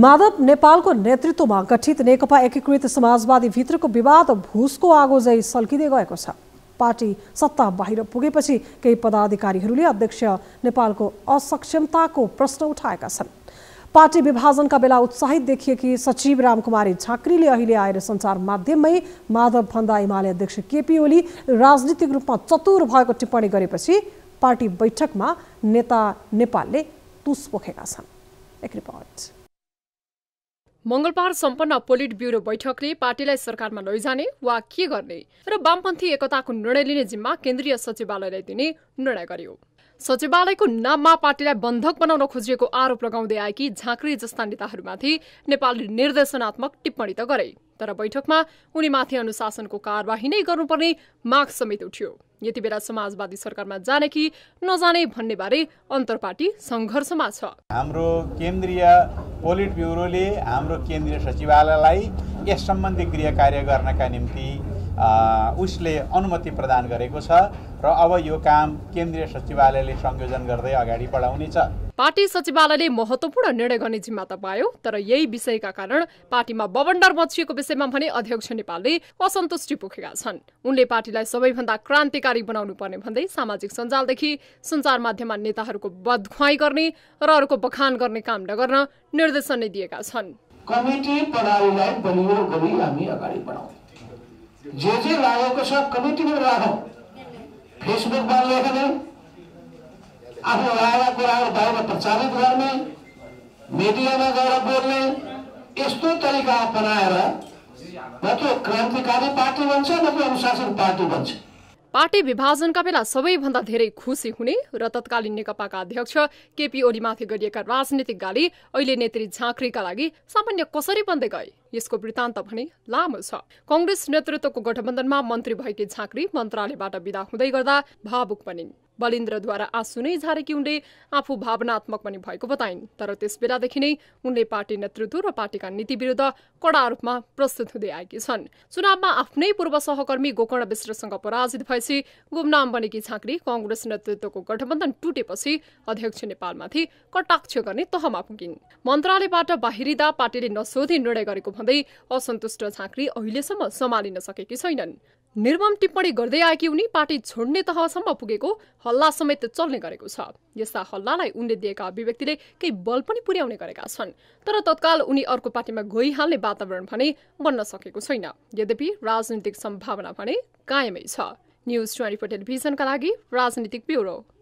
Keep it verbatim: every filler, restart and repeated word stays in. माधव नेपालको नेतृत्वमा गठित नेकपा एकीकृत समाजवादी भित्रको विवाद भूसको आगो झैं सल्किँदै गएको छ। पार्टी सत्ता बाहिर पुगेपछि केही पदाधिकारीहरूले अध्यक्ष नेपालको असक्षमताको प्रश्न उठाएका छन्। पार्टी विभाजनका बेला उत्साहित देखिएकी सचिव रामकुमारी झाँक्रीले अहिले आएर सञ्चार माध्यममै माधव भन्दा एमाले अध्यक्ष केपी ओली राजनीतिक रूपमा चतुर भएको टिप्पणी गरेपछि पार्टी बैठकमा नेता नेपालले तुस पोखेका छन्। एक रिपोर्ट। मंगलबार सम्पन्न पोलिट ब्यूरो बैठकले पार्टीलाई सरकारमा लैजाने वा के गर्ने र वामपन्थी एकताको निर्णय लिने जिम्मा केन्द्रीय सचिवालयलाई दिने निर्णय गर्यो। सचिवालयको नाममा पार्टीलाई बन्धक बनाउन खोजिएको आरोप लगाउँदै आएकी झाँक्री जस्ता नेताहरूमाथि नेपालले निर्देशनात्मक टिप्पणी त गरे, तर बैठकमा उनीमाथि अनुशासनको कारबाही नै गर्नुपर्ने माग समेत उठ्यो। यतिबेला समाजवादी सरकारमा जाने कि नजाने भन्ने बारे अन्तरपार्टी संघर्षमा छ। हाम्रो केन्द्रीय पोलिट ब्युरोले हाम्रो केन्द्रीय सचिवालयलाई यस सम्बन्धी क्रियाकार्य गर्नका निम्ति उसले अनुमति प्रदान गरेको छ र अब यो काम केन्द्रीय सचिवालयले संयोजन गर्दै अगाडि बढाउनेछ। पार्टी सचिवालयले महत्त्वपूर्ण निर्णय गर्ने जिम्मा त पायो, तर यही विषयका कारण पार्टीमा बवण्डर मचिएको विषयमा भने अध्यक्ष नेपालले असन्तुष्टि पोखेका छन्। उनले पार्टीलाई सबैभन्दा क्रान्तिकारी बनाउनु पर्ने भन्दै सामाजिक सञ्जालदेखि सञ्चार माध्यममा नेताहरूको बदख्वाई गर्ने र अरूको बखान गर्ने काम नगर्न निर्देशन नै दिएका छन्। कमिटी प्रणालीलाई बलियो गरी हामी अगाडि बढाउँ, जे जे लागेको छ कमिटीमा राखौँ, फेसबुकमा लेख्ने, आफ्नो रायका कुराहरू बाहिर प्रचारित गर्ने, मिडियामा गएर बोल्ने यस्तो तरिका अपनाएर न त्यो क्रान्तिकारी पार्टी बन्छ न त्यो अनुशासन पार्टी बन्छ। पार्टी विभाजनका बेला सबैभन्दा धेरै खुसी हुने र तत्कालीन नेकपाका अध्यक्ष केपी ओलीमाथि गरिएका राजनीतिक गाली अहिले नेत्री झाँक्रीका लागि सामान्य कसरी बन्दै गए, यसको वृत्तान्त भने लामो छ। कङ्ग्रेस नेतृत्वको गठबन्धनमा मन्त्री भएकी झाँक्री मन्त्रालयबाट विदा हुँदै गर्दा भावुक बनिन्। बलिन्द्रद्वारा आँसु नै झारेकी उनले आफू भावनात्मक पनि भएको बताइन्, तर त्यसबेलादेखि नै उनले पार्टी नेतृत्व र पार्टीका नीति विरुद्ध कडा आरोपमा प्रस्तुत हुँदै आएकी छन्। चुनावमा आफ्नै पूर्व सहकर्मी गोकर्ण विष्टसँग पराजित भएपछि गुमनाम बनेकी झाँक्री कङ्ग्रेस नेतृत्वको गठबन्धन टुटेपछि अध्यक्ष नेपालमाथि कटाक्ष गर्ने तहमा पुगिन्। मन्त्रालयबाट बाहिरिँदा पार्टीले नसोधी निर्णय गरेको भन्दै असन्तुष्ट झाँक्री अहिलेसम्म सम्हालिन सकेकी छैनन्। निर्मम टिप्पणी गर्दै आएकी उनी पार्टी छोड्ने तहसम्म पुगेको हल्ला समेत चल्ने गरेको छ। यस्ता हल्लालाई उनले दिएका अभिव्यक्तिले केही बल पनि पुर्याउने गरेका छन्, तर तत्काल उनी अर्को पार्टीमा गइहाल्ने वातावरण भने बन्न सकेको छैन। यद्यपि राजनीतिक सम्भावना भने कायमै छ। न्यूज ट्वेन्टी फोर टेलिभिजनका लागि राजनीतिक ब्युरो।